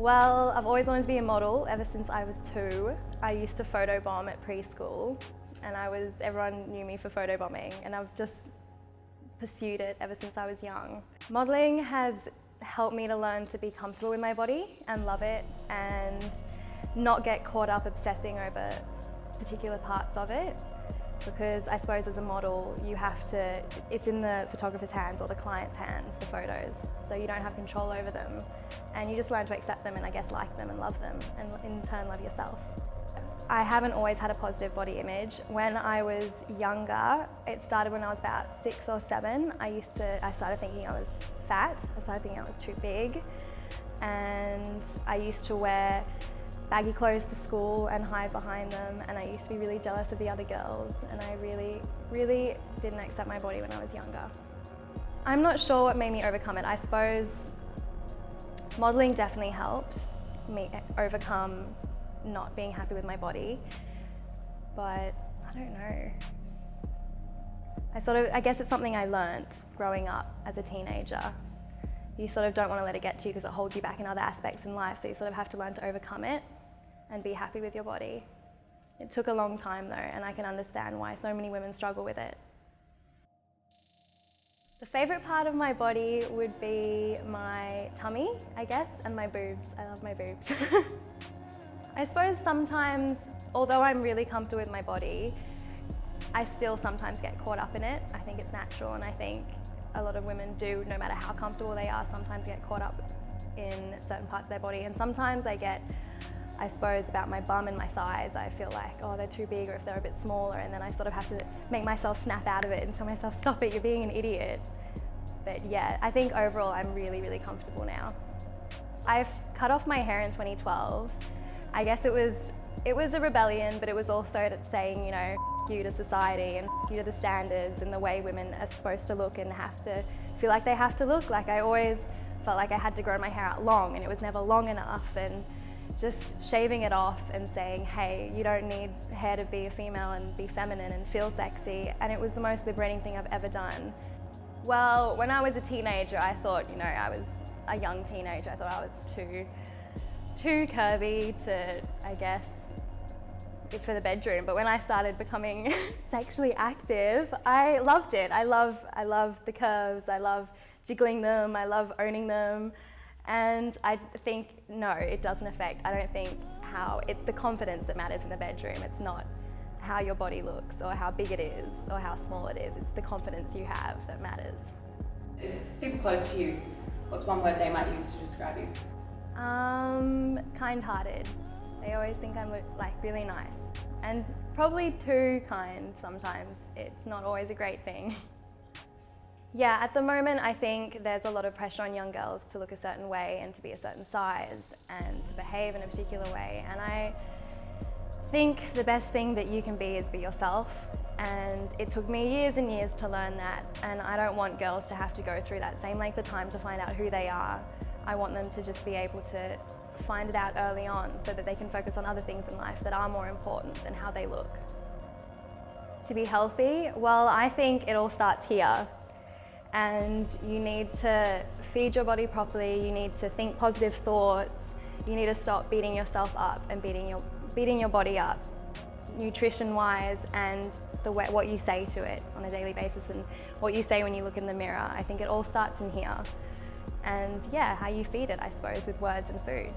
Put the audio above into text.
Well, I've always wanted to be a model ever since I was 2. I used to photobomb at preschool and everyone knew me for photobombing, and I've just pursued it ever since I was young. Modelling has helped me to learn to be comfortable with my body and love it and not get caught up obsessing over particular parts of it, because I suppose as a model you have to, it's in the photographer's hands or the client's hands, the photos, so you don't have control over them, and you just learn to accept them and I guess like them and love them and in turn love yourself. I haven't always had a positive body image. When I was younger, it started when I was about 6 or 7. I started thinking I was fat, I started thinking I was too big, and I used to wear baggy clothes to school and hide behind them, and I used to be really jealous of the other girls, and I really, really didn't accept my body when I was younger. I'm not sure what made me overcome it. I suppose modelling definitely helped me overcome not being happy with my body, but I don't know. I guess it's something I learnt growing up as a teenager. You sort of don't want to let it get to you because it holds you back in other aspects in life, so you sort of have to learn to overcome it and be happy with your body. It took a long time though, and I can understand why so many women struggle with it. The favourite part of my body would be my tummy, I guess, and my boobs. I love my boobs. I suppose sometimes, although I'm really comfortable with my body, I still sometimes get caught up in it. I think it's natural, and I think a lot of women do, no matter how comfortable they are, sometimes get caught up in certain parts of their body. And sometimes I suppose, about my bum and my thighs, I feel like, oh, they're too big, or if they're a bit smaller, and then I sort of have to make myself snap out of it and tell myself, stop it, you're being an idiot. But yeah, I think overall I'm really, really comfortable now. I've cut off my hair in 2012. I guess it was a rebellion, but it was also saying, you know, F you to society and F you to the standards and the way women are supposed to look and have to feel like they have to look. Like, I always felt like I had to grow my hair out long and it was never long enough, and just shaving it off and saying, hey, you don't need hair to be a female and be feminine and feel sexy, and it was the most liberating thing I've ever done. Well, when I was a teenager, I thought, you know, I was a young teenager, I thought I was too curvy to, I guess, for the bedroom. But when I started becoming sexually active, I loved it. I love the curves, I love jiggling them, I love owning them. And I think, no, it doesn't affect, I don't think how, it's the confidence that matters in the bedroom. It's not how your body looks or how big it is or how small it is. It's the confidence you have that matters. People close to you, what's one word they might use to describe you? Kind-hearted. They always think I'm like really nice, and probably too kind sometimes. It's not always a great thing. Yeah, at the moment I think there's a lot of pressure on young girls to look a certain way and to be a certain size and to behave in a particular way, and I think the best thing that you can be is be yourself, and it took me years and years to learn that, and I don't want girls to have to go through that same length of time to find out who they are. I want them to just be able to find it out early on so that they can focus on other things in life that are more important than how they look. To be healthy, well, I think it all starts here, and you need to feed your body properly, you need to think positive thoughts, you need to stop beating yourself up and beating your body up nutrition-wise, and the way, what you say to it on a daily basis and what you say when you look in the mirror. I think it all starts in here. And yeah, how you feed it, I suppose, with words and food.